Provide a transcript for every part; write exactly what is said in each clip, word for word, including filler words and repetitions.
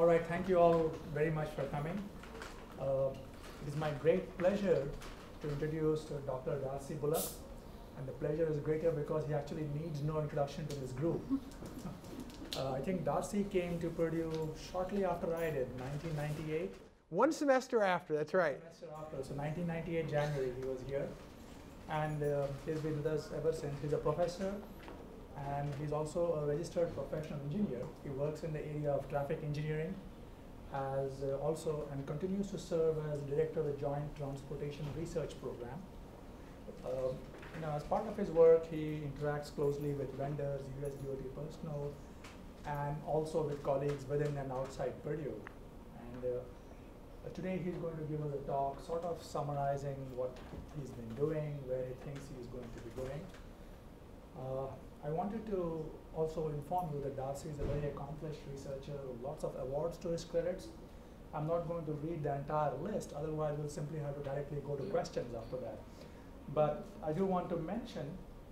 All right, thank you all very much for coming. Uh, it is my great pleasure to introduce to Doctor Darcy Bullock, and the pleasure is greater because he actually needs no introduction to this group. Uh, I think Darcy came to Purdue shortly after I did, nineteen ninety-eight. One semester after, that's right. One semester after, so nineteen ninety-eight, January, he was here. And uh, he's been with us ever since. He's a professor, and he's also a registered professional engineer. He works in the area of traffic engineering, as uh, also, and continues to serve as director of the Joint Transportation Research Program. Uh, you know, as part of his work, he interacts closely with vendors, U S D O T personnel, and also with colleagues within and outside Purdue. And uh, today he's going to give us a talk sort of summarizing what he's been doing, where he thinks he's going to be going. Uh, I wanted to also inform you that Darcy is a very accomplished researcher with lots of awards to his credits. I'm not going to read the entire list, otherwise we'll simply have to directly go to questions after that. But I do want to mention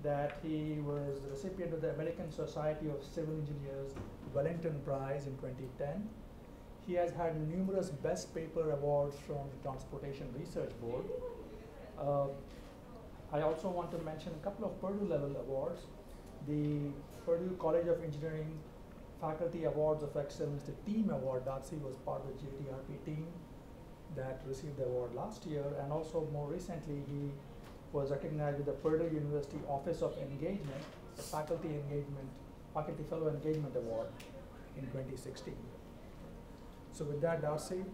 that he was the recipient of the American Society of Civil Engineers Wellington Prize in twenty ten. He has had numerous best paper awards from the Transportation Research Board. Uh, I also want to mention a couple of Purdue level awards. The Purdue College of Engineering Faculty Awards of Excellence, the team award. Darcy was part of the J T R P team that received the award last year, and also more recently he was recognized with the Purdue University Office of Engagement, the Faculty Engagement, Faculty Fellow Engagement Award in twenty sixteen. So with that, Darcy,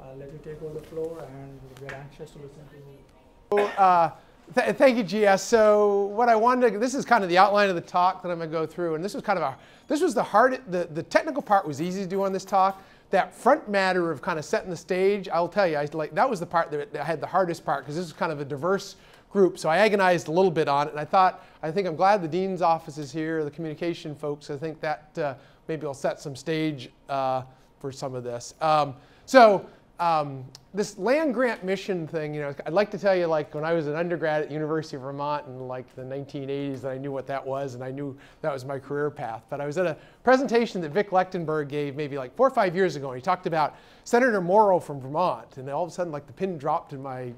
I'll let you take over the floor, and we're anxious to listen to you. Uh, th thank you, G S. So what I wanted to, this is kind of the outline of the talk that I'm going to go through, and this was kind of a, this was the hard, the, the technical part was easy to do on this talk. That front matter of kind of setting the stage, I'll tell you, I, like, that was the part that I had the hardest part, because this is kind of a diverse group, so I agonized a little bit on it, and I thought, I think I'm glad the dean's office is here, the communication folks. I think that uh, maybe I'll set some stage uh, for some of this. Um, so um, this land grant mission thing, you know, I'd like to tell you, like when I was an undergrad at the University of Vermont in like the nineteen eighties, I knew what that was, and I knew that was my career path. But I was at a presentation that Vic Lechtenberg gave maybe like four or five years ago, and he talked about Senator Morrow from Vermont, and all of a sudden like the pin dropped in my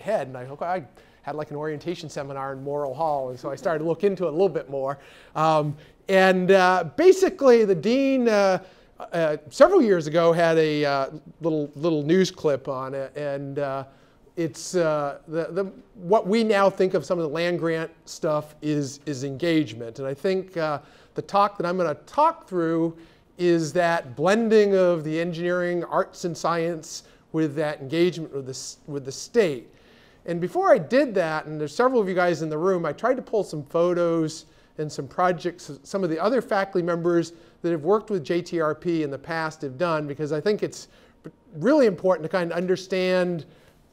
head, and I hope I. had like an orientation seminar in Morrill Hall, and so I started to look into it a little bit more. Um, and uh, basically, the dean uh, uh, several years ago had a uh, little little news clip on it, and uh, it's uh, the the what we now think of some of the land grant stuff is is engagement, and I think uh, the talk that I'm going to talk through is that blending of the engineering, arts, and science with that engagement with the with the state. And before I did that, and there's several of you guys in the room, I tried to pull some photos and some projects some of the other faculty members that have worked with J T R P in the past have done, because I think it's really important to kind of understand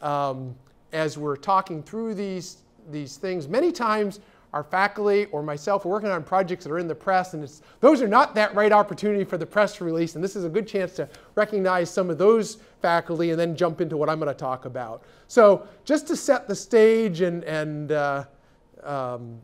um, as we're talking through these, these things. Many times our faculty or myself are working on projects that are in the press, and it's, those are not that right opportunity for the press release, and this is a good chance to recognize some of those faculty and then jump into what I'm going to talk about. So just to set the stage, and, and uh, um,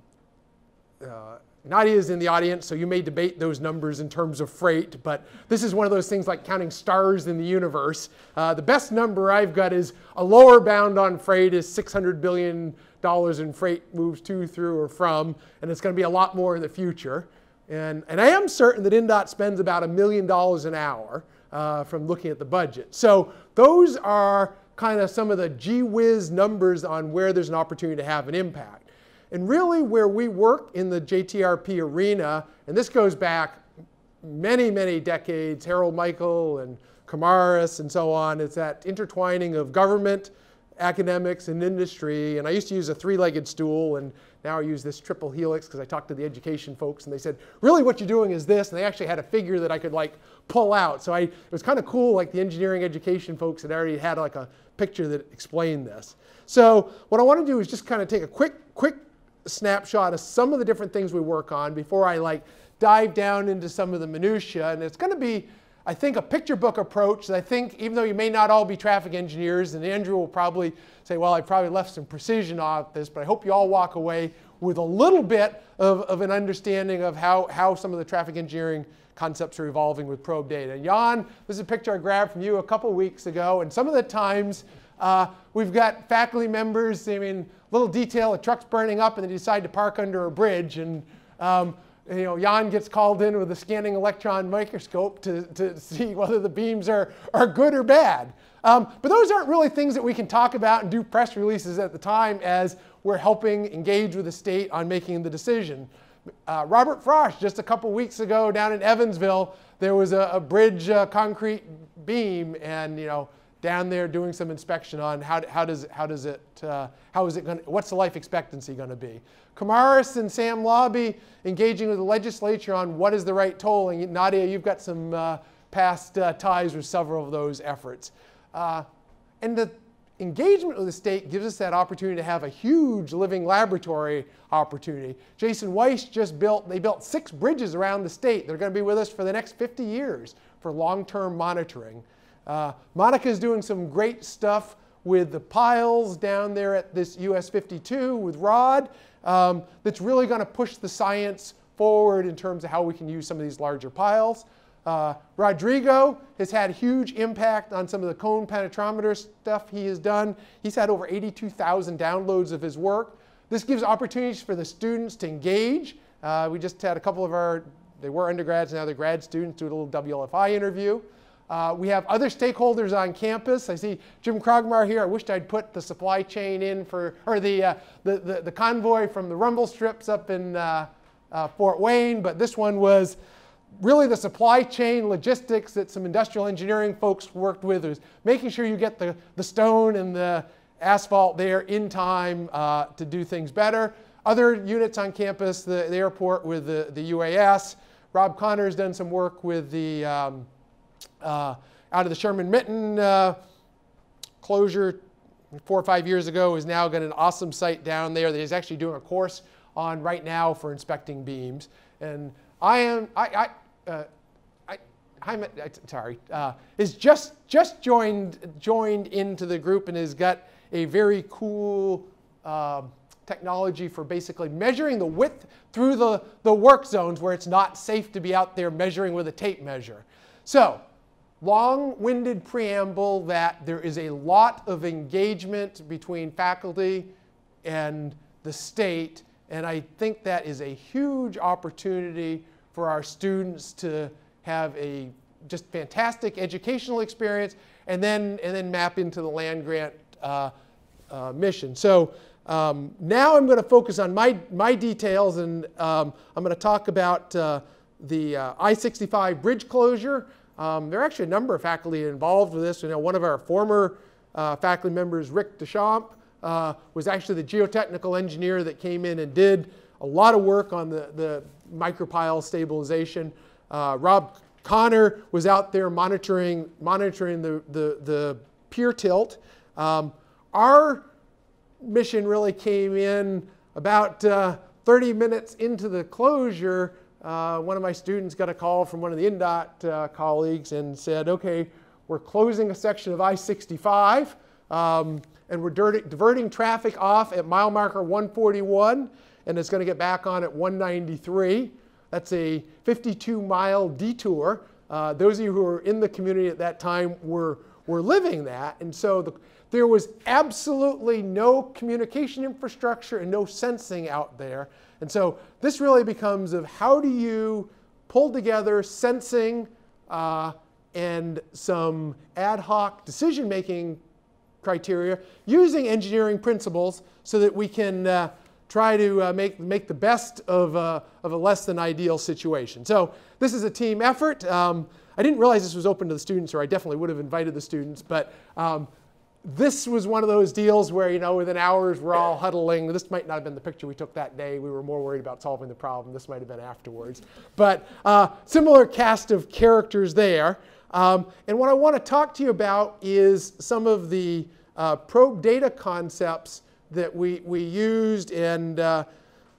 uh, Nadia is in the audience, so you may debate those numbers in terms of freight, but this is one of those things like counting stars in the universe. Uh, the best number I've got is a lower bound on freight is six hundred billion dollars in freight moves to, through, or from, and it's going to be a lot more in the future. And, and I am certain that INDOT spends about a million dollars an hour uh, from looking at the budget. So those are kind of some of the gee whiz numbers on where there's an opportunity to have an impact. And really where we work in the J T R P arena, and this goes back many, many decades, Harold Michael and Kumares and so on, it's that intertwining of government, academics, and industry. And I used to use a three-legged stool, and now I use this triple helix, because I talked to the education folks, and they said, really what you're doing is this, and they actually had a figure that I could like pull out. So I, it was kind of cool, like the engineering education folks had already had like a picture that explained this. So what I want to do is just kind of take a quick, quick snapshot of some of the different things we work on before I like dive down into some of the minutia. And it's going to be, I think, a picture book approach. I think even though you may not all be traffic engineers, and Andrew will probably say, well, I probably left some precision off this, but I hope you all walk away with a little bit of, of an understanding of how, how some of the traffic engineering concepts are evolving with probe data. And Jan, this is a picture I grabbed from you a couple weeks ago. And some of the times uh, we've got faculty members, I mean, little detail, a truck's burning up, and they decide to park under a bridge. And um, you know, Jan gets called in with a scanning electron microscope to, to see whether the beams are, are good or bad. Um, but those aren't really things that we can talk about and do press releases at the time as we're helping engage with the state on making the decision. Uh, Robert Frosch, just a couple weeks ago down in Evansville, there was a, a bridge uh, concrete beam, and you know, down there doing some inspection on how, how does how does it uh, how is it going? What's the life expectancy going to be? Kumares and Sam Lobby engaging with the legislature on what is the right tolling. Nadia, you've got some uh, past uh, ties with several of those efforts. Uh, and the engagement with the state gives us that opportunity to have a huge living laboratory opportunity. Jason Weiss just built, they built six bridges around the state. They're going to be with us for the next fifty years for long-term monitoring. Uh, Monica's doing some great stuff with the piles down there at this U S fifty-two with Rod um, that's really going to push the science forward in terms of how we can use some of these larger piles. Uh, Rodrigo has had a huge impact on some of the cone penetrometer stuff he has done. He's had over eighty-two thousand downloads of his work. This gives opportunities for the students to engage. Uh, we just had a couple of our, they were undergrads, now they're grad students, do a little W L F I interview. Uh, we have other stakeholders on campus. I see Jim Krogmeier here. I wished I'd put the supply chain in for, or the, uh, the, the, the convoy from the rumble strips up in uh, uh, Fort Wayne, but this one was really the supply chain logistics that some industrial engineering folks worked with, is making sure you get the, the stone and the asphalt there in time uh, to do things better. Other units on campus, the, the airport with the, the U A S. Rob Connor has done some work with the um, uh, out of the Sherman Mitten uh, closure four or five years ago, has now got an awesome site down there that he's actually doing a course on right now for inspecting beams. And I am, I, I, uh, I, I'm, I, sorry, uh, is just, just joined, joined into the group and has got a very cool uh, technology for basically measuring the width through the, the work zones where it's not safe to be out there measuring with a tape measure. So, long-winded preamble that there is a lot of engagement between faculty and the state. And I think that is a huge opportunity for our students to have a just fantastic educational experience and then, and then map into the land-grant uh, uh, mission. So um, now I'm going to focus on my, my details, and um, I'm going to talk about uh, the uh, I sixty-five bridge closure. Um, there are actually a number of faculty involved with this. You know, one of our former uh, faculty members, Rick Deschamps, Uh, was actually the geotechnical engineer that came in and did a lot of work on the, the micropile stabilization. Uh, Rob Connor was out there monitoring, monitoring the, the, the pier tilt. Um, our mission really came in about uh, thirty minutes into the closure. Uh, one of my students got a call from one of the INDOT uh, colleagues and said, okay, we're closing a section of I sixty-five. Um, and we're diverting traffic off at mile marker one forty-one, and it's going to get back on at one ninety-three. That's a fifty-two mile detour. Uh, those of you who were in the community at that time were, were living that. And so the, there was absolutely no communication infrastructure and no sensing out there. And so this really becomes of how do you pull together sensing uh, and some ad hoc decision-making criteria using engineering principles so that we can uh, try to uh, make, make the best of, uh, of a less than ideal situation. So this is a team effort. Um, I didn't realize this was open to the students, or I definitely would have invited the students, but um, this was one of those deals where, you know, within hours we're all huddling. This might not have been the picture we took that day. We were more worried about solving the problem. This might have been afterwards. But uh, similar cast of characters there. Um, and what I want to talk to you about is some of the Uh, probe data concepts that we, we used, and uh,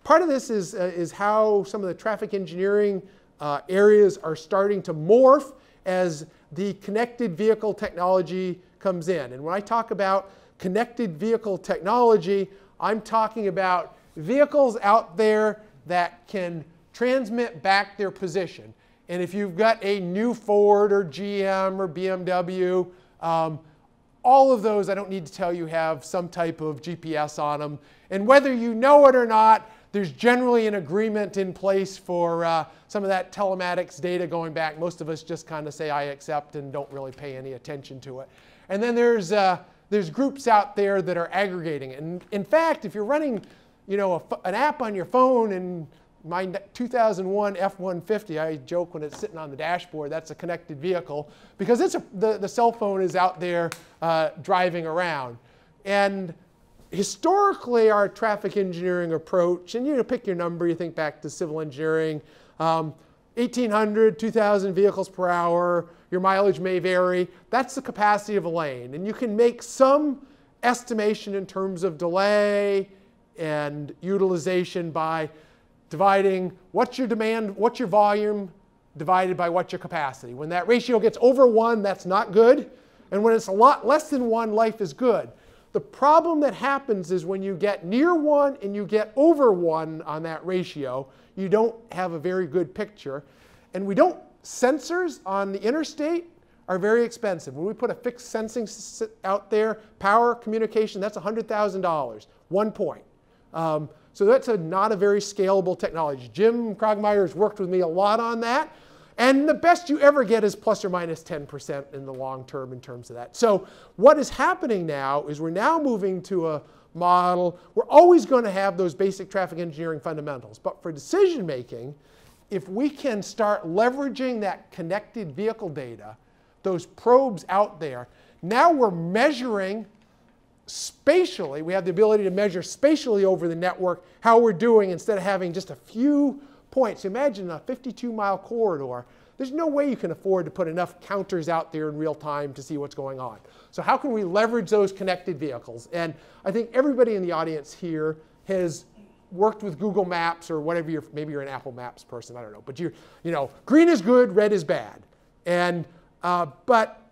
part of this is, uh, is how some of the traffic engineering uh, areas are starting to morph as the connected vehicle technology comes in. And when I talk about connected vehicle technology, I'm talking about vehicles out there that can transmit back their position. And if you've got a new Ford or G M or B M W, um, all of those, I don't need to tell you, have some type of G P S on them. And whether you know it or not, there's generally an agreement in place for uh, some of that telematics data going back. Most of us just kind of say, I accept, and don't really pay any attention to it. And then there's, uh, there's groups out there that are aggregating it. And in fact, if you're running you know, a, an app on your phone, and my two thousand one F one fifty, I joke when it's sitting on the dashboard, that's a connected vehicle, because it's a, the, the cell phone is out there uh, driving around. And historically, our traffic engineering approach, and you know, pick your number, you think back to civil engineering, um, eighteen hundred, two thousand vehicles per hour, your mileage may vary. That's the capacity of a lane. And you can make some estimation in terms of delay and utilization by dividing what's your demand, what's your volume, divided by what's your capacity. When that ratio gets over one, that's not good. And when it's a lot less than one, life is good. The problem that happens is when you get near one and you get over one on that ratio, you don't have a very good picture. And we don't, sensors on the interstate are very expensive. When we put a fixed sensing out there, power, communication, that's one hundred thousand dollars, one point. Um, so that's a, not a very scalable technology. Jim Krogmeier has worked with me a lot on that. And the best you ever get is plus or minus ten percent in the long term in terms of that. So what is happening now is we're now moving to a model. We're always going to have those basic traffic engineering fundamentals. But for decision making, if we can start leveraging that connected vehicle data, those probes out there, now we're measuring spatially. We have the ability to measure spatially over the network how we're doing instead of having just a few points. Imagine a fifty-two mile corridor. There's no way you can afford to put enough counters out there in real time to see what's going on. So how can we leverage those connected vehicles? And I think everybody in the audience here has worked with Google Maps or whatever. You're, maybe you're an Apple Maps person, I don't know. But you, you know, green is good, red is bad. And, uh, but,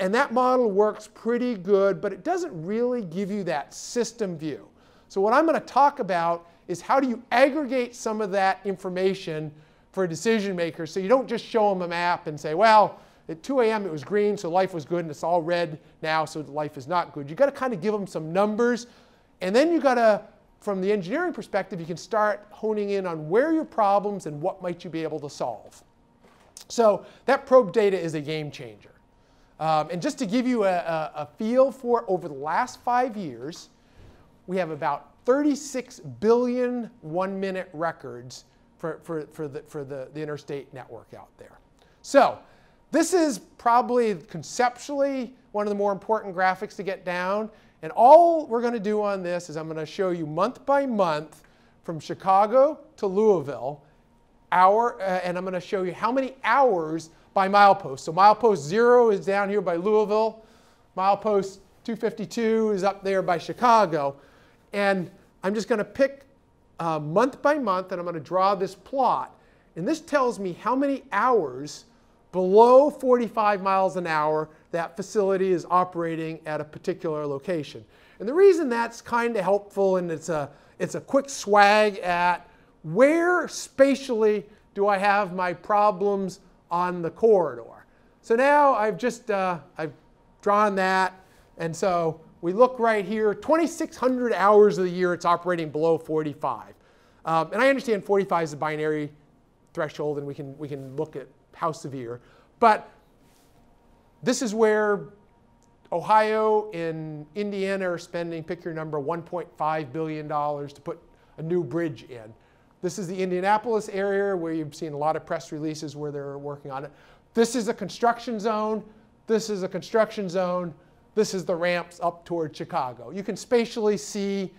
and that model works pretty good, but it doesn't really give you that system view. So what I'm going to talk about is how do you aggregate some of that information for decision makers so you don't just show them a map and say, well, at two A M it was green, so life was good, and it's all red now, so life is not good. You've got to kind of give them some numbers. And then you've got to, from the engineering perspective, you can start honing in on where are your problems and what might you be able to solve. So that probe data is a game changer. Um, and just to give you a, a, a feel for over the last five years, we have about thirty-six billion one-minute records for, for, for, the, for the, the interstate network out there. So this is probably conceptually one of the more important graphics to get down. And all we're going to do on this is I'm going to show you month by month from Chicago to Louisville, hour, uh, and I'm going to show you how many hours by milepost. So milepost zero is down here by Louisville. Milepost two fifty-two is up there by Chicago. And I'm just going to pick uh, month by month, and I'm going to draw this plot. And this tells me how many hours below forty-five miles an hour that facility is operating at a particular location. And the reason that's kind of helpful, and it's a, it's a quick swag at where spatially do I have my problems on the corridor. So now I've just uh, I've drawn that. And so we look right here, twenty-six hundred hours of the year it's operating below forty-five. Um, and I understand forty-five is a binary threshold, and we can, we can look at how severe. But this is where Ohio and Indiana are spending, pick your number, one point five billion dollars to put a new bridge in. This is the Indianapolis area where you've seen a lot of press releases where they're working on it. This is a construction zone. This is a construction zone. This is the ramps up toward Chicago. You can spatially see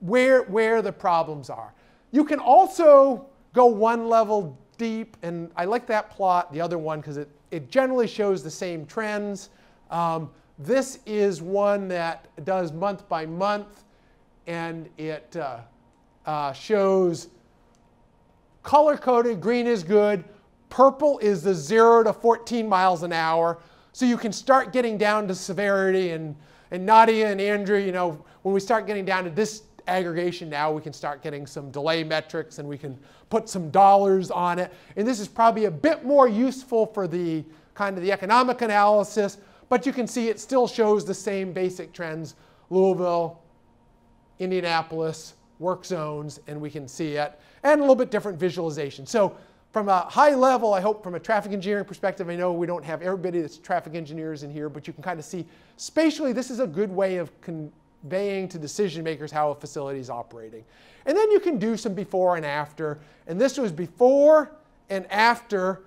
where, where the problems are. You can also go one level deep. And I like that plot, the other one, because it, it generally shows the same trends. Um, this is one that does month by month. And it uh, uh, shows color-coded. Green is good. Purple is the zero to fourteen miles an hour. So you can start getting down to severity. And, and Nadia and Andrew, you know, when we start getting down to this aggregation now, we can start getting some delay metrics and we can put some dollars on it. And this is probably a bit more useful for the kind of the economic analysis, but you can see it still shows the same basic trends: Louisville, Indianapolis, work zones, and we can see it, and a little bit different visualization. So from a high level, I hope from a traffic engineering perspective, I know we don't have everybody that's traffic engineers in here, but you can kind of see spatially this is a good way of conveying to decision makers how a facility is operating. And then you can do some before and after. And this was before and after,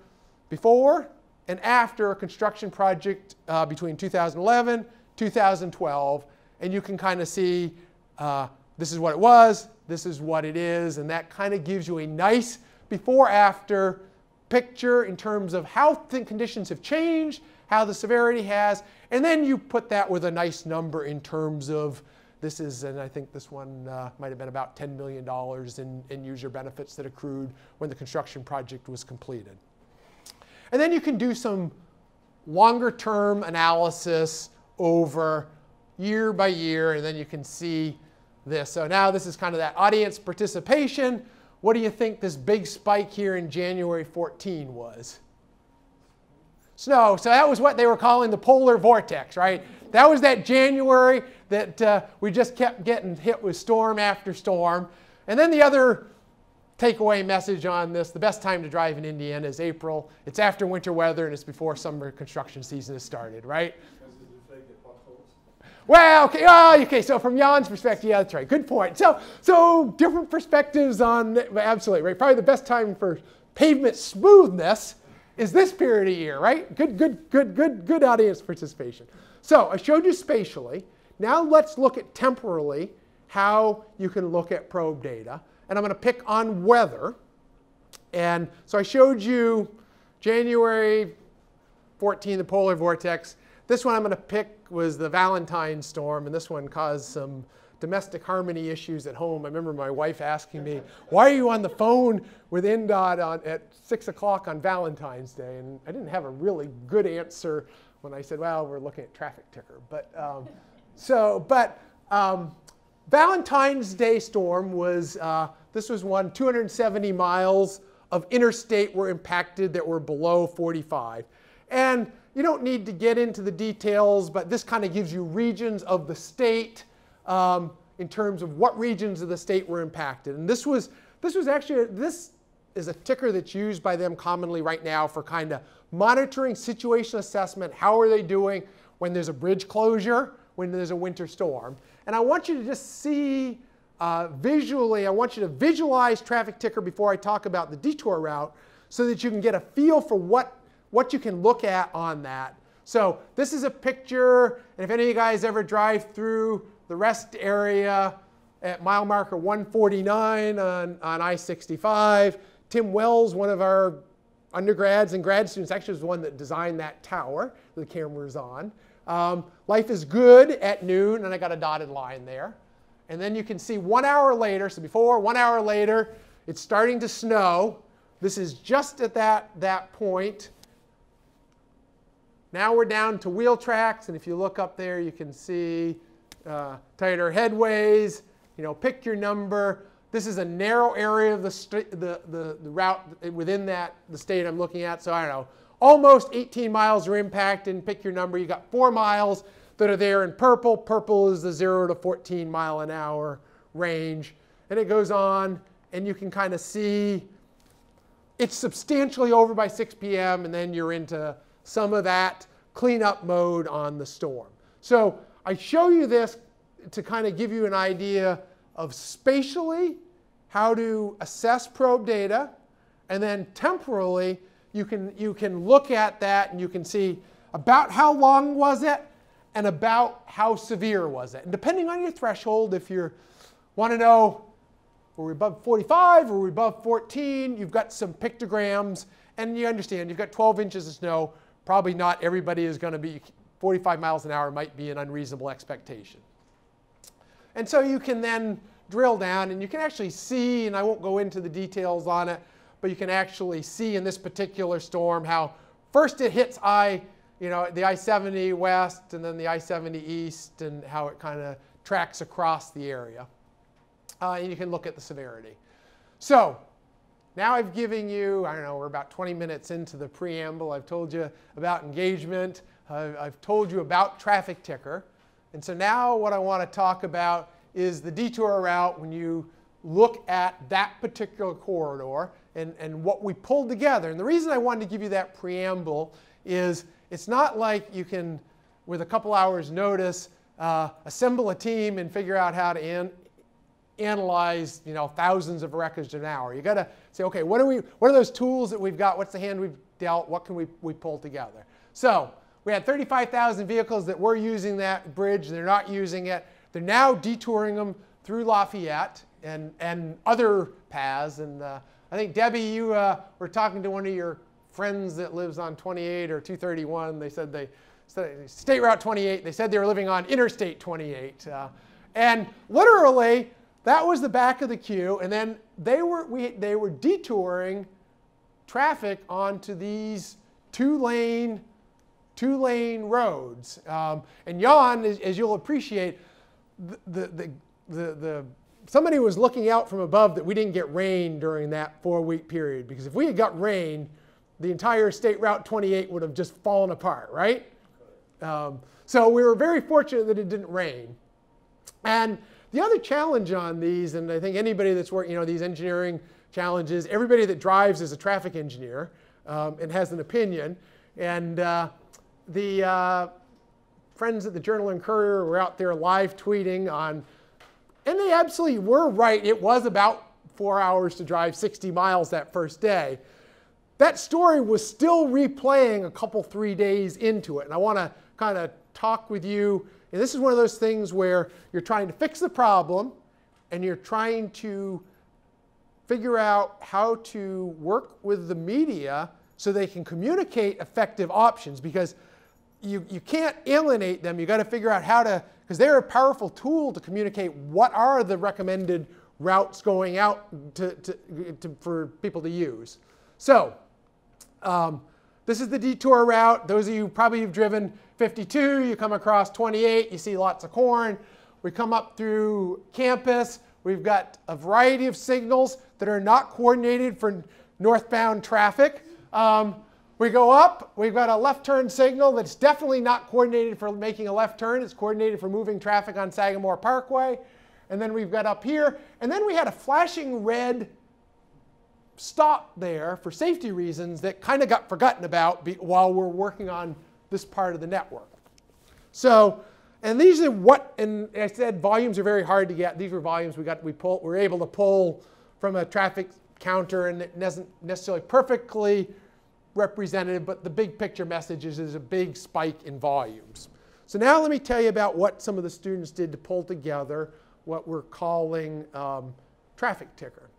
before and after a construction project uh, between two thousand eleven, two thousand twelve. And you can kind of see uh, this is what it was, this is what it is, and that kind of gives you a nice before-after picture in terms of how the conditions have changed, how the severity has, and then you put that with a nice number in terms of this is, and I think this one uh, might have been about ten million dollars in, in user benefits that accrued when the construction project was completed. And then you can do some longer-term analysis over year by year, and then you can see this. So now this is kind of that audience participation. What do you think this big spike here in January fourteen was? Snow. So that was what they were calling the polar vortex, right? That was that January that uh, we just kept getting hit with storm after storm. And then the other takeaway message on this, the best time to drive in Indiana is April. It's after winter weather and it's before summer construction season has started, right? Well, okay, oh, okay, so from Jan's perspective, yeah, that's right, good point. So, so different perspectives on, absolutely, right? Probably the best time for pavement smoothness is this period of year, right? Good, good, good, good, good audience participation. So I showed you spatially. Now let's look at temporally how you can look at probe data. And I'm going to pick on weather. And so I showed you January fourteen, the polar vortex. This one I'm going to pick was the Valentine storm, and this one caused some domestic harmony issues at home. I remember my wife asking me, why are you on the phone with INDOT on, at six o'clock on Valentine's Day? And I didn't have a really good answer when I said, well, we're looking at traffic ticker. But, um, so, but um, Valentine's Day storm was, uh, this was one, two hundred seventy miles of interstate were impacted that were below forty-five. And you don't need to get into the details, but this kind of gives you regions of the state um, in terms of what regions of the state were impacted. And this was, this was actually, this is a ticker that's used by them commonly right now for kind of monitoring situation assessment. How are they doing when there's a bridge closure, when there's a winter storm? And I want you to just see uh, visually, I want you to visualize traffic ticker before I talk about the detour route so that you can get a feel for what what you can look at on that. So this is a picture, and if any of you guys ever drive through the rest area at mile marker one forty-nine on, on I sixty-five, Tim Wells, one of our undergrads and grad students, actually was one that designed that tower the camera's on. Um, life is good at noon, and I got a dotted line there. And then you can see one hour later, so before, one hour later, it's starting to snow. This is just at that, that point. Now we're down to wheel tracks, and if you look up there, you can see uh, tighter headways. You know, pick your number. This is a narrow area of the, the, the, the route within that, the state I'm looking at. So I don't know, almost eighteen miles are impacted, and pick your number. You got four miles that are there in purple. Purple is the zero to fourteen mile an hour range. And it goes on, and you can kind of see it's substantially over by six p m, and then you're into some of that cleanup mode on the storm. So I show you this to kind of give you an idea of spatially how to assess probe data, and then temporally you can, you can look at that and you can see about how long was it and about how severe was it. And depending on your threshold, if you want to know, were we above forty-five, were we above fourteen, you've got some pictograms, and you understand you've got twelve inches of snow. Probably not everybody is going to be, forty-five miles an hour might be an unreasonable expectation. And so you can then drill down, and you can actually see, and I won't go into the details on it, but you can actually see in this particular storm how first it hits I, you know, the I seventy west and then the I seventy east, and how it kind of tracks across the area. uh, and you can look at the severity. So now I've given you, I don't know, we're about twenty minutes into the preamble. I've told you about engagement. Uh, I've told you about traffic ticker. And so now what I want to talk about is the detour route when you look at that particular corridor and, and what we pulled together. And the reason I wanted to give you that preamble is it's not like you can, with a couple hours notice, uh, assemble a team and figure out how to an analyze you know, thousands of records an hour. You've got to say, OK, what are, we, what are those tools that we've got? What's the hand we've dealt? What can we, we pull together? So we had thirty-five thousand vehicles that were using that bridge. They're not using it. They're now detouring them through Lafayette and, and other paths. And uh, I think, Debbie, you uh, were talking to one of your friends that lives on twenty-eight or two thirty-one. They said they, State Route twenty-eight, they said they were living on Interstate twenty-eight. Uh, and literally, that was the back of the queue. And then they were, we, they were detouring traffic onto these two-lane two-lane roads. Um, and Jan, as, as you'll appreciate, the, the, the, the, somebody was looking out from above that we didn't get rain during that four-week period. Because if we had got rain, the entire State Route twenty-eight would have just fallen apart, right? Um, so we were very fortunate that it didn't rain. And the other challenge on these, and I think anybody that's working, you know, these engineering challenges, everybody that drives is a traffic engineer um, and has an opinion. And uh, the uh, friends at the Journal and Courier were out there live tweeting on, and they absolutely were right. It was about four hours to drive sixty miles that first day. That story was still replaying a couple, three days into it. And I want to kind of talk with you. And this is one of those things where you're trying to fix the problem, and you're trying to figure out how to work with the media so they can communicate effective options. Because you, you can't alienate them. You've got to figure out how to, because they're a powerful tool to communicate what are the recommended routes going out to, to, to, for people to use. So Um, this is the detour route. Those of you probably have driven fifty-two. You come across twenty-eight. You see lots of corn. We come up through campus. We've got a variety of signals that are not coordinated for northbound traffic. Um, we go up. We've got a left turn signal that's definitely not coordinated for making a left turn. It's coordinated for moving traffic on Sagamore Parkway. And then we've got up here. And then we had a flashing red stop there for safety reasons that kind of got forgotten about while we're working on this part of the network. So, and these are what, and I said volumes are very hard to get. These were volumes we got, we pull, we're able to pull from a traffic counter, and it doesn't necessarily perfectly representative, but the big picture message is there's a big spike in volumes. So now let me tell you about what some of the students did to pull together what we're calling um, traffic ticker.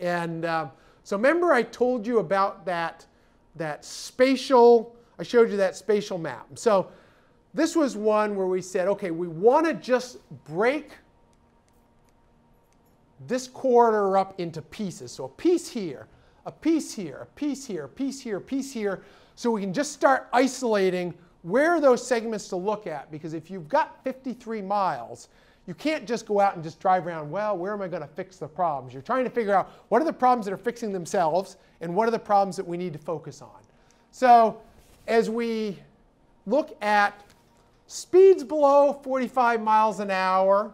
And uh, so remember I told you about that, that spatial, I showed you that spatial map. So this was one where we said, OK, we want to just break this corridor up into pieces. So a piece here, a piece here, a piece here, a piece here, a piece here. So we can just start isolating where are those segments to look at. Because if you've got fifty-three miles, you can't just go out and just drive around, well, where am I going to fix the problems? You're trying to figure out what are the problems that are fixing themselves, and what are the problems that we need to focus on. So as we look at speeds below forty-five miles an hour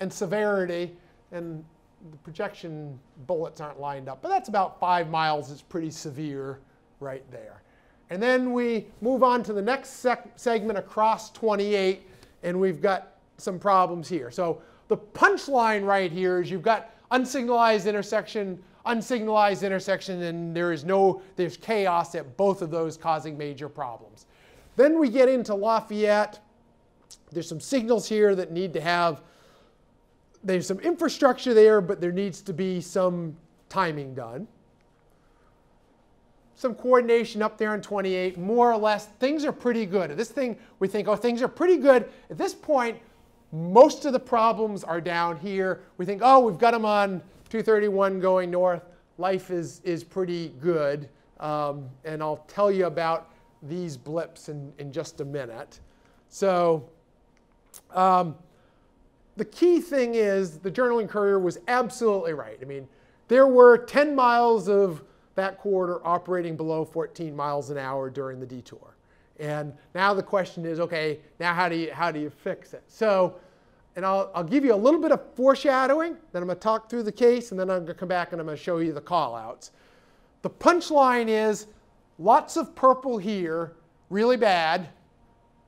and severity, and the projection bullets aren't lined up, but that's about five miles. It's pretty severe right there. And then we move on to the next segment across twenty-eight, and we've got some problems here. So the punchline right here is you've got unsignalized intersection, unsignalized intersection, and there is no, there's chaos at both of those causing major problems. Then we get into Lafayette. There's some signals here that need to have, there's some infrastructure there, but there needs to be some timing done. Some coordination up there in twenty-eight, more or less. Things are pretty good. At this thing, we think, oh, things are pretty good. At this point, most of the problems are down here. We think, oh, we've got them on two thirty-one going north. Life is, is pretty good. Um, and I'll tell you about these blips in, in just a minute. So um, the key thing is the Journal and Courier was absolutely right. I mean, there were ten miles of that corridor operating below fourteen miles an hour during the detour. And now the question is, okay, now how do you, how do you fix it? So, and I'll, I'll give you a little bit of foreshadowing, then I'm going to talk through the case, and then I'm going to come back and I'm going to show you the call-outs. The punchline is lots of purple here, really bad,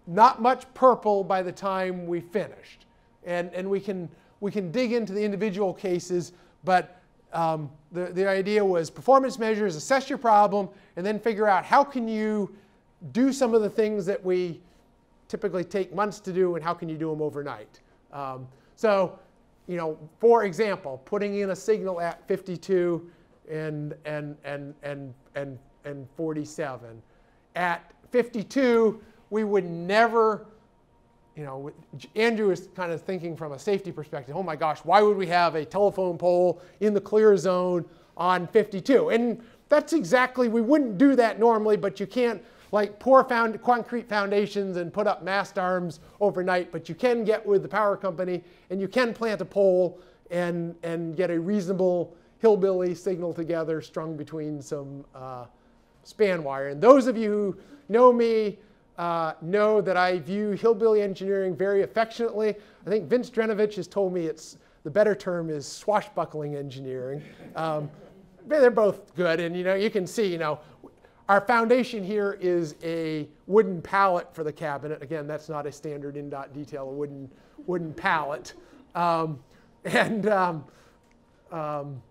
not much purple by the time we finished. And, and we, can, we can dig into the individual cases, but um, the, the idea was performance measures, assess your problem, and then figure out how can you do some of the things that we typically take months to do, and how can you do them overnight. Um, so, you know, for example, putting in a signal at fifty-two and, and, and, and, and, and forty-seven. At fifty-two, we would never, you know, Andrew is kind of thinking from a safety perspective, oh my gosh, why would we have a telephone pole in the clear zone on fifty-two? And that's exactly, we wouldn't do that normally, but you can't like pour found concrete foundations and put up mast arms overnight, but you can get with the power company and you can plant a pole and, and get a reasonable hillbilly signal together strung between some uh, span wire. And those of you who know me uh, know that I view hillbilly engineering very affectionately. I think Vince Drenovich has told me it's, the better term is swashbuckling engineering. Um, they're both good, and you know, you can see, you know, our foundation here is a wooden pallet for the cabinet. Again, that's not a standard INDOT detail, a wooden, wooden pallet. Um, and um, um,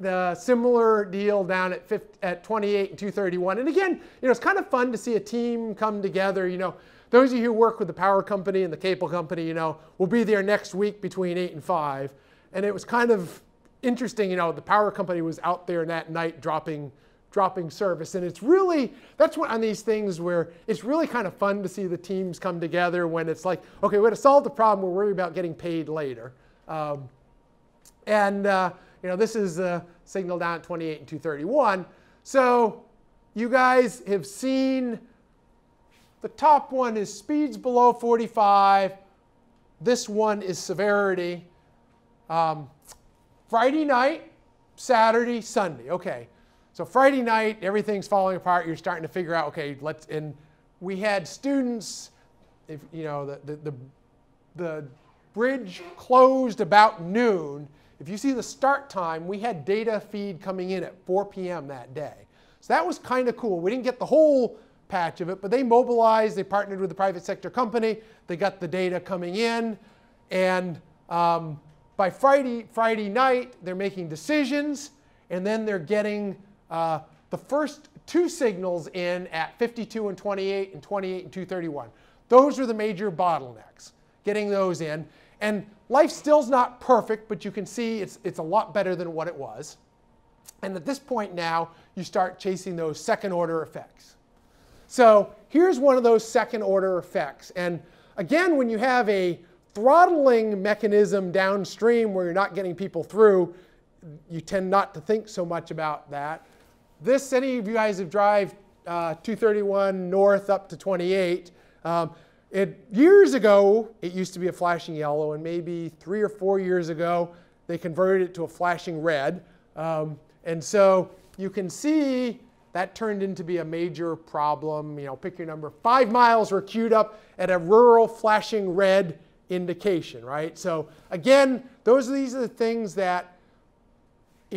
the similar deal down at, fifty, at twenty-eight and two thirty-one. And again, you know, it's kind of fun to see a team come together. You know, those of you who work with the power company and the cable company, you know, will be there next week between eight and five. And it was kind of interesting, you know, the power company was out there that night dropping dropping service. And it's really, that's one on these things where it's really kind of fun to see the teams come together when it's like, okay, we're going to solve the problem, we're worried about getting paid later. Um, and, uh, you know, this is a signal down at twenty-eight and two thirty-one. So you guys have seen the top one is speeds below forty-five. This one is severity. Um, Friday night, Saturday, Sunday. Okay. So Friday night, everything's falling apart. You're starting to figure out, okay, let's, and we had students, if you know, the, the, the, the bridge closed about noon. If you see the start time, we had data feed coming in at four p m that day. So that was kind of cool. We didn't get the whole patch of it, but they mobilized, they partnered with the private sector company, they got the data coming in, and um, by Friday, Friday night, they're making decisions, and then they're getting Uh, the first two signals in at fifty-two and twenty-eight and twenty-eight and two thirty-one. Those were the major bottlenecks, getting those in. And life still's not perfect, but you can see it's, it's a lot better than what it was. And at this point now, you start chasing those second order effects. So here's one of those second order effects. And again, when you have a throttling mechanism downstream where you're not getting people through, you tend not to think so much about that. This, any of you guys have drive uh, two thirty-one north up to twenty-eight. Um, it, years ago, it used to be a flashing yellow, and maybe three or four years ago, they converted it to a flashing red. Um, and so you can see that turned into be a major problem. You know, pick your number. Five miles were queued up at a rural flashing red indication, right? So again, those are, these are the things that,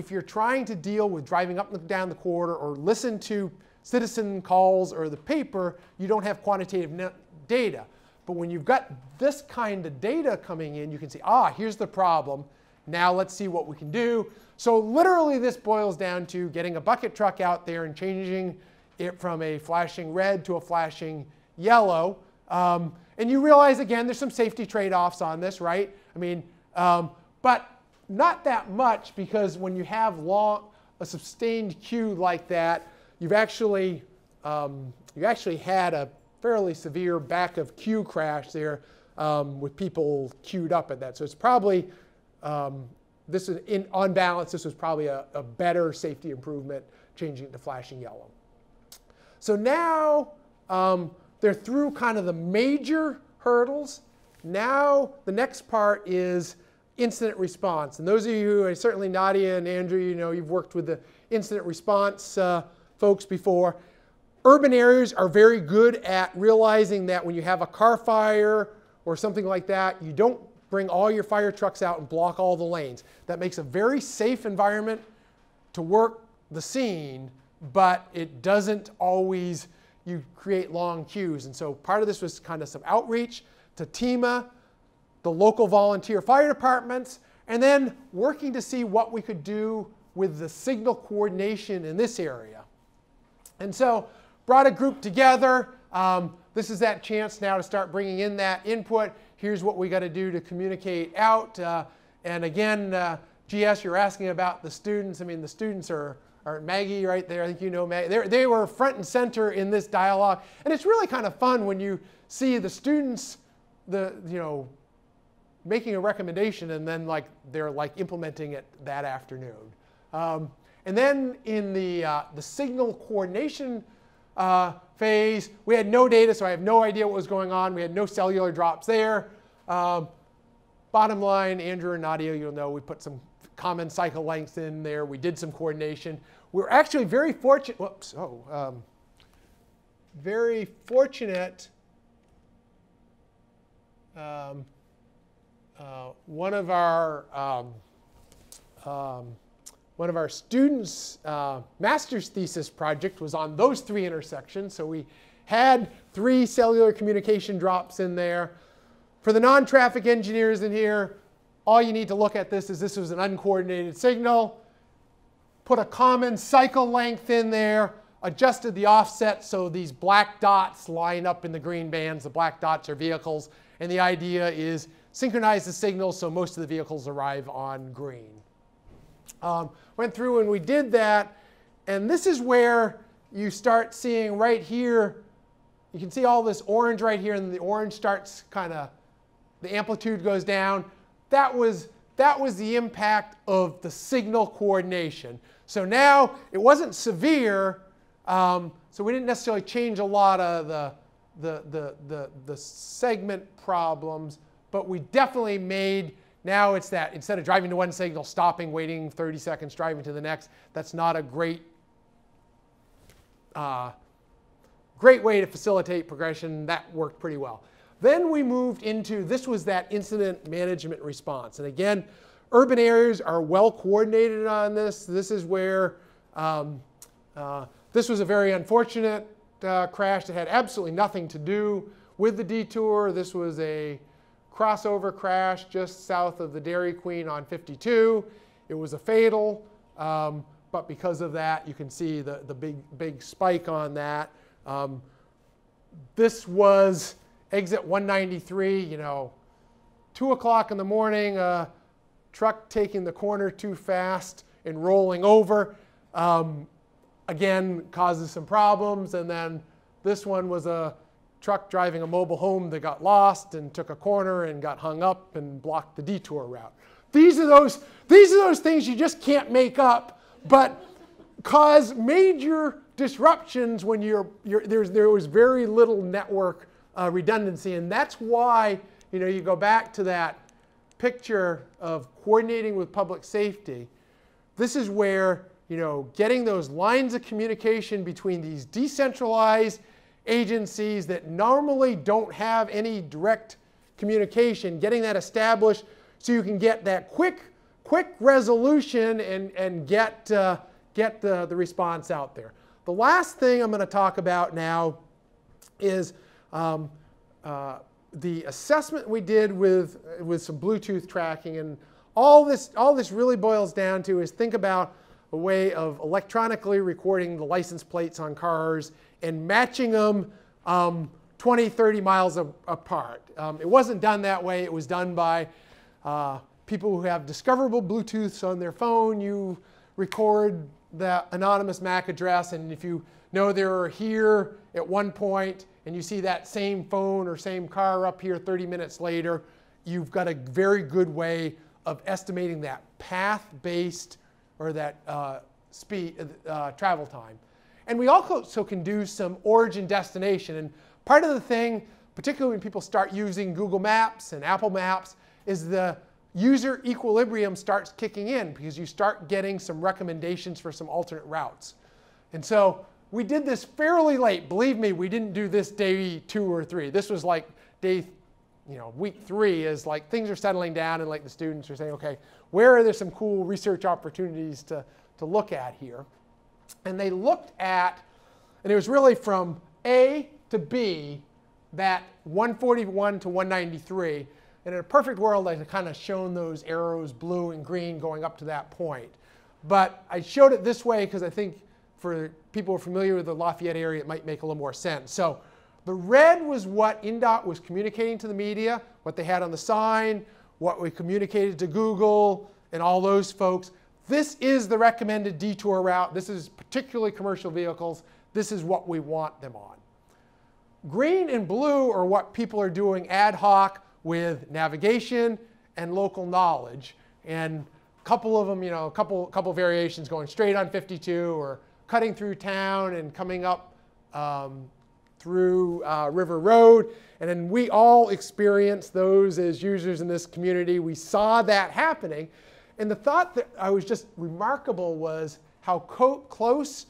if you're trying to deal with driving up and down the corridor or listen to citizen calls or the paper, you don't have quantitative data. But when you've got this kind of data coming in, you can say, ah, here's the problem. Now let's see what we can do. So literally this boils down to getting a bucket truck out there and changing it from a flashing red to a flashing yellow. Um, and you realize, again, there's some safety trade-offs on this, right? I mean, um, but not that much, because when you have long, a sustained queue like that, you've actually, um, you actually had a fairly severe back of queue crash there um, with people queued up at that. So it's probably, um, this is in, on balance, this was probably a, a better safety improvement, changing it to flashing yellow. So now um, they're through kind of the major hurdles, Now the next part is incident response. And those of you, and certainly Nadia and Andrew, you know, you've worked with the incident response uh, folks before. Urban areas are very good at realizing that when you have a car fire or something like that, you don't bring all your fire trucks out and block all the lanes. That makes a very safe environment to work the scene, but it doesn't always, you create long queues. And so part of this was kind of some outreach to T E M A, the local volunteer fire departments, and then working to see what we could do with the signal coordination in this area. And so brought a group together. Um, this is that chance now to start bringing in that input. Here's what we got to do to communicate out. Uh, and again, uh, G S, you're asking about the students. I mean, the students are, are Maggie right there. I think you know Maggie. They're, they were front and center in this dialogue. And it's really kind of fun when you see the students, the, you know, making a recommendation and then like they're like implementing it that afternoon. Um, And then in the, uh, the signal coordination uh, phase, we had no data, so I have no idea what was going on. We had no cellular drops there. Um, bottom line, Andrew and Nadia, you'll know we put some common cycle lengths in there. We did some coordination. We were actually very fortunate. Whoops. Oh, um, very fortunate. Um, uh, one of our um, um, One of our students' uh, master's thesis project was on those three intersections. So we had three cellular communication drops in there. For the non-traffic engineers in here, all you need to look at this is this was an uncoordinated signal. Put a common cycle length in there. Adjusted the offset so these black dots line up in the green bands. The black dots are vehicles. And the idea is synchronize the signal so most of the vehicles arrive on green. Um, went through and we did that, and this is where you start seeing right here, you can see all this orange right here, and the orange starts kind of, the amplitude goes down. That was, that was the impact of the signal coordination. So now it wasn't severe, um, so we didn't necessarily change a lot of the, the, the, the, the segment problems, but we definitely made. Now it's that instead of driving to one signal, stopping, waiting thirty seconds, driving to the next, that's not a great, uh, great way to facilitate progression. That worked pretty well. Then we moved into, this was that incident management response. And again, urban areas are well coordinated on this. This is where, um, uh, this was a very unfortunate uh, crash that had absolutely nothing to do with the detour. This was a crossover crash just south of the Dairy Queen on fifty-two. It was a fatal, um, but because of that, you can see the, the big, big spike on that. Um, this was exit one ninety-three, you know, two o'clock in the morning, a truck taking the corner too fast and rolling over. Um, again, causes some problems. And then this one was a truck driving a mobile home that got lost and took a corner and got hung up and blocked the detour route. These are those, these are those things you just can't make up, but cause major disruptions when you're, you're, there's, there was very little network uh, redundancy. And that's why, you know, you go back to that picture of coordinating with public safety. This is where, you know, getting those lines of communication between these decentralized agencies that normally don't have any direct communication, getting that established so you can get that quick, quick resolution and, and get, uh, get the, the response out there. The last thing I'm going to talk about now is um, uh, the assessment we did with, with some Bluetooth tracking. And all this, all this really boils down to is think about a way of electronically recording the license plates on cars and matching them um, twenty, thirty miles a, apart. Um, it wasn't done that way. It was done by uh, people who have discoverable Bluetooths on their phone. You record the anonymous M A C address, and if you know they were here at one point, and you see that same phone or same car up here thirty minutes later, you've got a very good way of estimating that path-based or that uh, speed, uh, travel time. And we also can do some origin destination. And part of the thing, particularly when people start using Google Maps and Apple Maps, is the user equilibrium starts kicking in because you start getting some recommendations for some alternate routes. And so we did this fairly late. Believe me, we didn't do this day two or three. This was like day, you know, week three is like things are settling down and like the students are saying, okay, where are there some cool research opportunities to, to look at here? And they looked at, and it was really from A to B, that one forty-one to one ninety-three. And in a perfect world, I've kind of shown those arrows, blue and green, going up to that point. But I showed it this way because I think for people who are familiar with the Lafayette area, it might make a little more sense. So the red was what INDOT was communicating to the media, what they had on the sign, what we communicated to Google, and all those folks. This is the recommended detour route. This is particularly commercial vehicles. This is what we want them on. Green and blue are what people are doing ad hoc with navigation and local knowledge. And a couple of them, you know, a couple, couple variations going straight on fifty-two or cutting through town and coming up um, through uh, River Road. And then we all experienced those as users in this community. We saw that happening. And the thought that I was just remarkable was how co close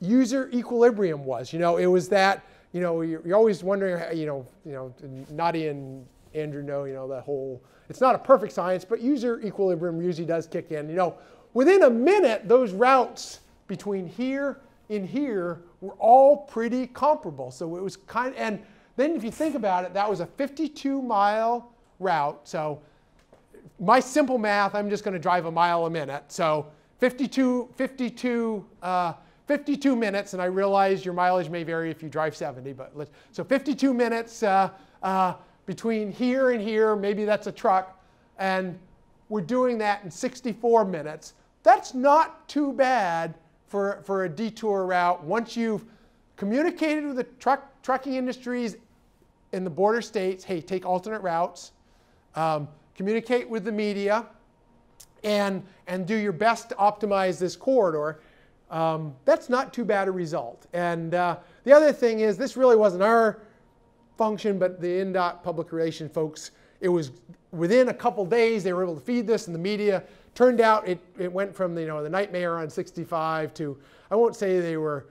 user equilibrium was. You know, it was that, you know, you're, you're always wondering, how, you know, you know, Nadia and Andrew know, you know, that whole, it's not a perfect science, but user equilibrium usually does kick in. You know, within a minute, those routes between here and here were all pretty comparable. So it was kind of, and then if you think about it, that was a fifty-two mile route. So my simple math, I'm just going to drive a mile a minute. So fifty-two, fifty-two, uh, fifty-two minutes, and I realize your mileage may vary if you drive seventy, but let's, so fifty-two minutes uh, uh, between here and here, maybe that's a truck, and we're doing that in sixty-four minutes. That's not too bad for, for a detour route once you've communicated with the truck, trucking industries in the border states, hey, take alternate routes. Um, communicate with the media, and, and do your best to optimize this corridor. Um, that's not too bad a result. And uh, the other thing is, this really wasn't our function, but the INDOT public relation folks, it was within a couple days, they were able to feed this, and the media turned out it, it went from you know, the nightmare on sixty-five to, I won't say they were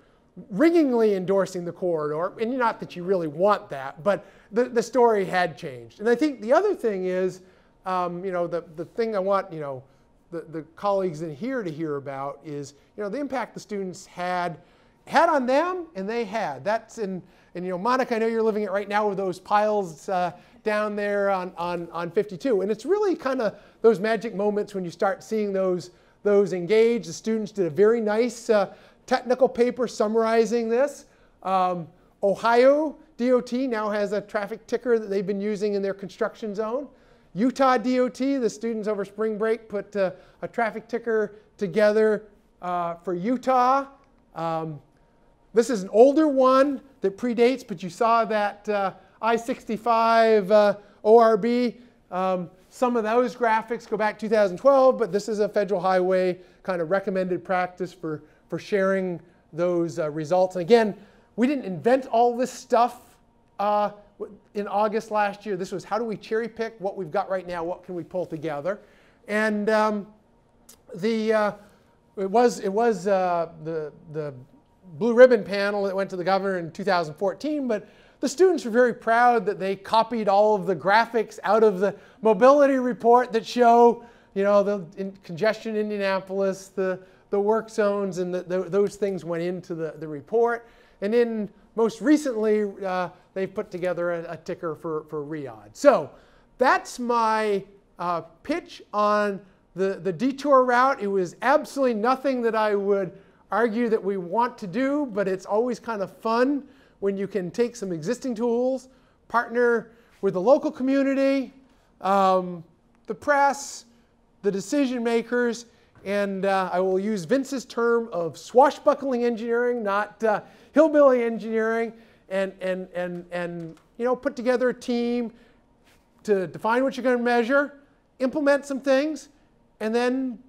ringingly endorsing the corridor, and not that you really want that, but the, the story had changed. And I think the other thing is, Um, you know, the, the thing I want, you know, the, the colleagues in here to hear about is, you know, the impact the students had, had on them, and they had. That's in, and, you know, Monica, I know you're living it right now with those piles uh, down there on, on, on fifty-two. And it's really kind of those magic moments when you start seeing those, those engage. The students did a very nice uh, technical paper summarizing this. Um, Ohio D O T now has a traffic ticker that they've been using in their construction zone. Utah D O T, the students over spring break put uh, a traffic ticker together uh, for Utah. Um, this is an older one that predates, but you saw that uh, I sixty-five uh, O R B. Um, some of those graphics go back to two thousand twelve, but this is a federal highway kind of recommended practice for, for sharing those uh, results. And again, we didn't invent all this stuff. Uh, In August last year, this was how do we cherry pick what we've got right now? What can we pull together? And um, the uh, it was it was uh, the the blue ribbon panel that went to the governor in two thousand fourteen. But the students were very proud that they copied all of the graphics out of the mobility report that show you know the in congestion in Indianapolis, the the work zones, and the, the, those things went into the the report. And in most recently, uh, they've put together a, a ticker for, for Riyadh. So that's my uh, pitch on the, the detour route. It was absolutely nothing that I would argue that we want to do, but it's always kind of fun when you can take some existing tools, partner with the local community, um, the press, the decision makers, and uh, I will use Vince's term of swashbuckling engineering, not uh, hillbilly engineering, and, and, and, and you know, put together a team to define what you're going to measure, implement some things, and then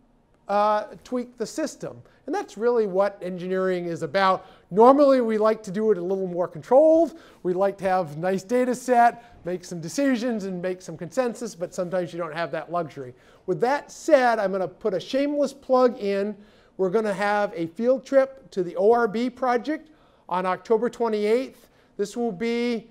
uh, tweak the system. And that's really what engineering is about. Normally, we like to do it a little more controlled. We like to have a nice data set, make some decisions, and make some consensus, but sometimes you don't have that luxury. With that said, I'm going to put a shameless plug in. We're going to have a field trip to the O R B project on October twenty-eighth. This will be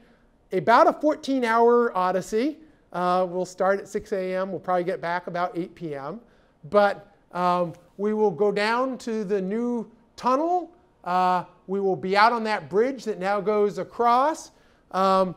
about a fourteen hour odyssey. Uh, we'll start at six A M We'll probably get back about eight P M But um, we will go down to the new tunnel. Uh, we will be out on that bridge that now goes across. Um,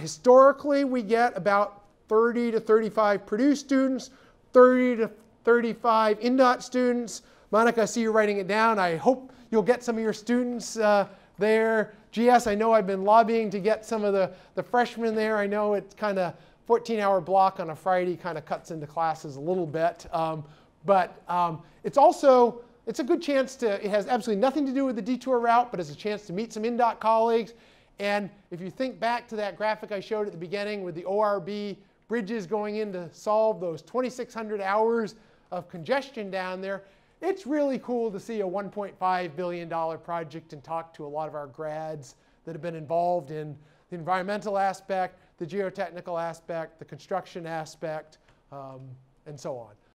historically, we get about thirty to thirty-five Purdue students, thirty to thirty-five INDOT students. Monica, I see you writing it down. I hope you'll get some of your students uh, there. G S, I know I've been lobbying to get some of the, the freshmen there. I know it's kind of fourteen hour block on a Friday kind of cuts into classes a little bit. Um, but um, it's also, it's a good chance to, it has absolutely nothing to do with the detour route, but it's a chance to meet some INDOT colleagues. And if you think back to that graphic I showed at the beginning with the O R B bridges going in to solve those twenty-six hundred hours of congestion down there, it's really cool to see a one point five billion dollar project and talk to a lot of our grads that have been involved in the environmental aspect, the geotechnical aspect, the construction aspect, um, and so on.